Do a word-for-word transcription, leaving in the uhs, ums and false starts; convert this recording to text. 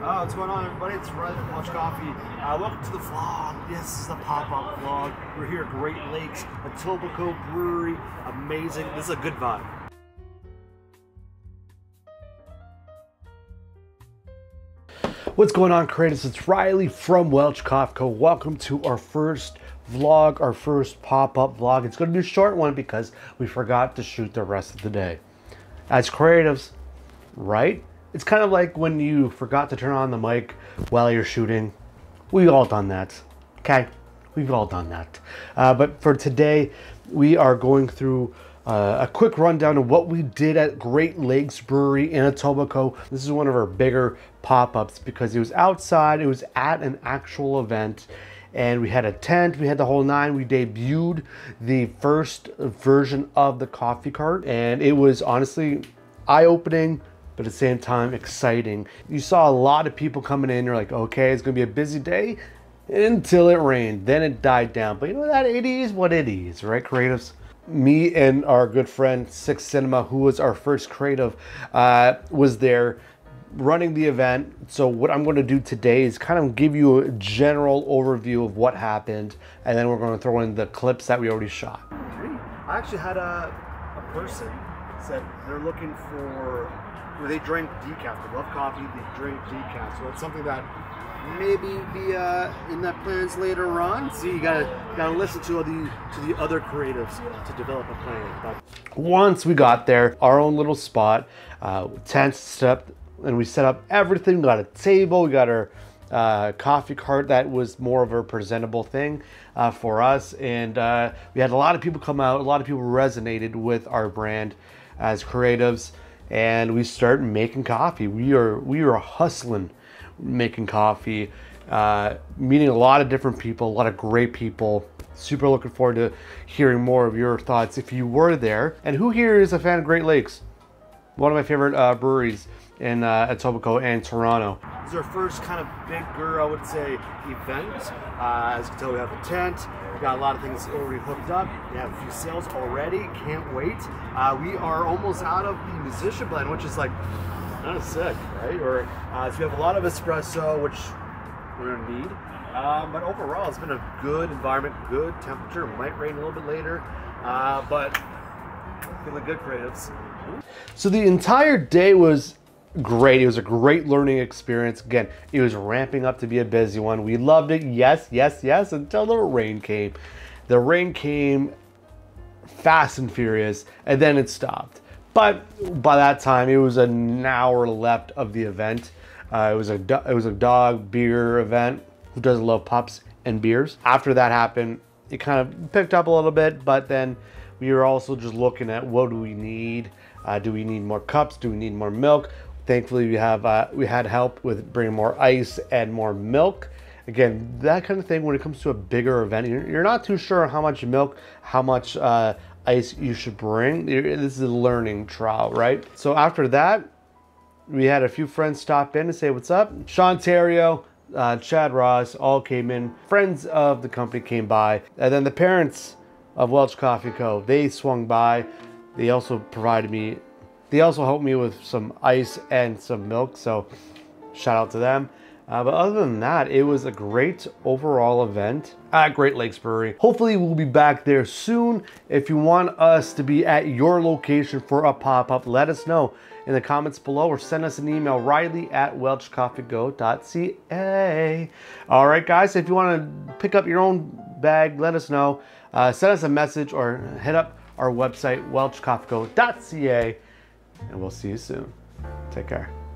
Oh, what's going on, everybody? It's Ryan from Welch Coffee. Uh, welcome to the vlog. Yes, this is the pop-up vlog. We're here at Great Lakes, Etobicoke Brewery. Amazing. This is a good vibe. What's going on, creators? It's Riley from Welch Coffee Co. Welcome to our first vlog, our first pop-up vlog. It's going to be a short one because we forgot to shoot the rest of the day. As creatives, right? It's kind of like when you forgot to turn on the mic while you're shooting. We've all done that, okay? We've all done that. Uh, but for today, we are going through uh, a quick rundown of what we did at Great Lakes Brewery in Etobicoke. This is one of our bigger pop-ups because it was outside, it was at an actual event, and we had a tent, we had the whole nine. We debuted the first version of the coffee cart, and it was honestly eye-opening, but at the same time, exciting. You saw a lot of people coming in. You're like, okay, it's gonna be a busy day until it rained. Then it died down. But you know, that it is what it is, right, creatives? Me and our good friend, Six Cinema, who was our first creative, uh, was there running the event. So what I'm gonna do today is kind of give you a general overview of what happened. And then we're gonna throw in the clips that we already shot. I actually had a, a person said they're looking for where they drink decaf. They love coffee, they drink decaf. So it's something that maybe be uh, in the plans later on. So you gotta gotta listen to the to the other creatives to develop a plan. But once we got there, our own little spot, uh, tent set up, and we set up everything. We got a table. We got our uh, coffee cart. That was more of a presentable thing uh, for us, and uh, we had a lot of people come out. A lot of people resonated with our brand as creatives. And we start making coffee. We are we are hustling, making coffee, uh, meeting a lot of different people, a lot of great people. Super looking forward to hearing more of your thoughts if you were there. And who here is a fan of Great Lakes? One of my favorite uh, breweries in uh, Etobicoke and Toronto. This is our first kind of bigger, I would say, event. Uh, as you can tell, we have a tent. We've got a lot of things already hooked up. We have a few sales already. Can't wait. Uh, we are almost out of the musician blend, which is like, kind of sick, right? Or uh, so we have a lot of espresso, which we're gonna need. Um, but overall, it's been a good environment, good temperature. It might rain a little bit later, uh, but feeling good, creatives. So the entire day was great. It was a great learning experience. Again, it was ramping up to be a busy one. We loved it. Yes, yes, yes, until the rain came. The rain came fast and furious, and then it stopped. But by that time, it was an hour left of the event. Uh, it was a it was a dog beer event. Who doesn't love pups and beers? After that happened, it kind of picked up a little bit, but then we were also just looking at what do we need? Uh, do we need more cups? Do we need more milk? Thankfully, we have uh, we had help with bringing more ice and more milk. Again, that kind of thing when it comes to a bigger event, you're, you're not too sure how much milk, how much uh, ice you should bring. This is a learning trial, right? So after that, we had a few friends stop in and say, what's up? Sean Terrio, uh, Chad Ross, all came in. Friends of the company came by. And then the parents of Welch Coffee Co., they swung by. They also provided me, they also helped me with some ice and some milk, so shout out to them. Uh, but other than that, it was a great overall event at Great Lakes Brewery. Hopefully we'll be back there soon. If you want us to be at your location for a pop-up, let us know in the comments below or send us an email, riley at welch coffee co dot c a. All right, guys, if you want to pick up your own bag, let us know. Uh, send us a message or hit up our website, welch coffee co dot c a. And we'll see you soon. Take care.